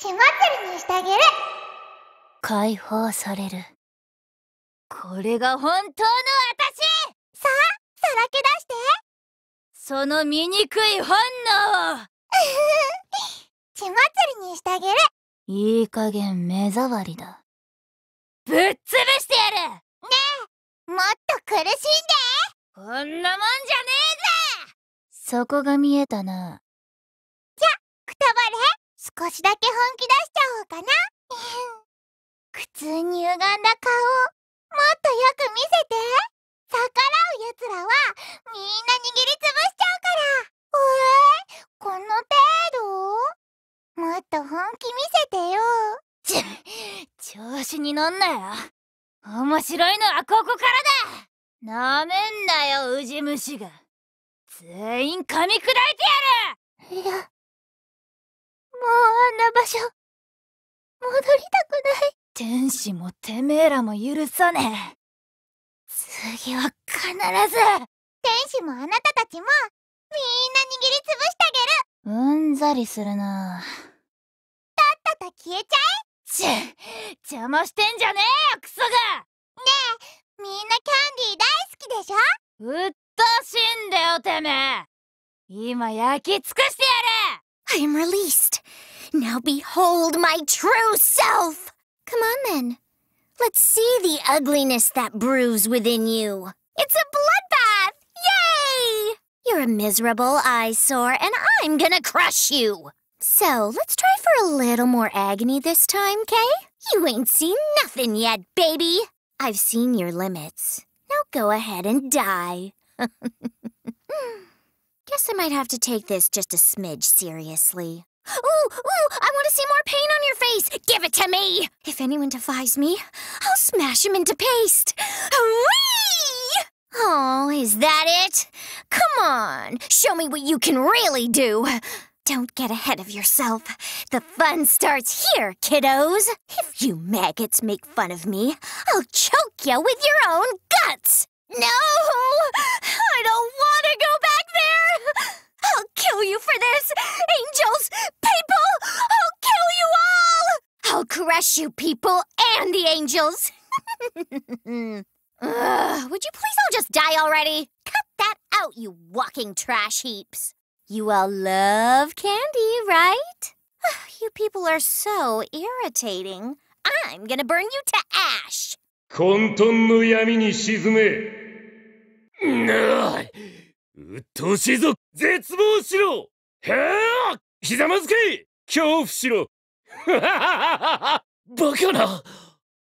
血祭りにしてあげる。解放される。これが本当の私。さあ、さらけ出して。その醜い本能を。血祭りにしてあげる。いい加減目障りだ。ぶっ潰してやる。ねえ、もっと苦しんで。こんなもんじゃねえぜ。そこが見えたな。じゃ、くたばれ。少しだけ本気出しちゃおうかな。苦痛に歪んだ顔、もっとよく見せて。逆らう奴らはみんな握りつぶしちゃうから。この程度？もっと本気見せてよ。調子に乗んなよ。面白いのはここからだ。なめんなよ、ウジ虫が。全員噛み砕いてやる。いや、もうあんな場所戻りたくない。天使もてめえらも許さねえ。次は必ず。天使もあなたたちもみんな握りつぶしてあげる。うんざりするな。とっとと消えちゃえ。邪魔してんじゃねえよ、クソが。ねえ、みんなキャンディー大好きでしょ。うっとうしいんだよ、てめえ。今焼き尽くしてやる。 I'm released. Now behold my true self. Come on then.Let's see the ugliness that brews within you. It's a bloodbath! Yay! You're a miserable eyesore, and I'm gonna crush you. So, let's try for a little more agony this time, Kay? You ain't seen nothing yet, baby. I've seen your limits. Now go ahead and die. Guess I might have to take this just a smidge seriously.Ooh, I want to see more pain on your face. Give it to me. If anyone defies me, I'll smash him into paste. Hooray! Oh, is that it? Come on, show me what you can really do. Don't get ahead of yourself. The fun starts here, kiddos. If you maggots make fun of me, I'll choke you with your own guts. No, I don't want to go back there.I'll kill you for this! Angels! People! I'll kill you all! I'll crush you people and the angels! Would you please all just die already? Cut that out, you walking trash heaps! You all love candy, right? You people are so irritating. I'm gonna burn you to ash! 混沌の闇に沈め。なあ、うっとうしいぞ。絶望しろ。へえ、ひざまずけ。恐怖しろ。バカな。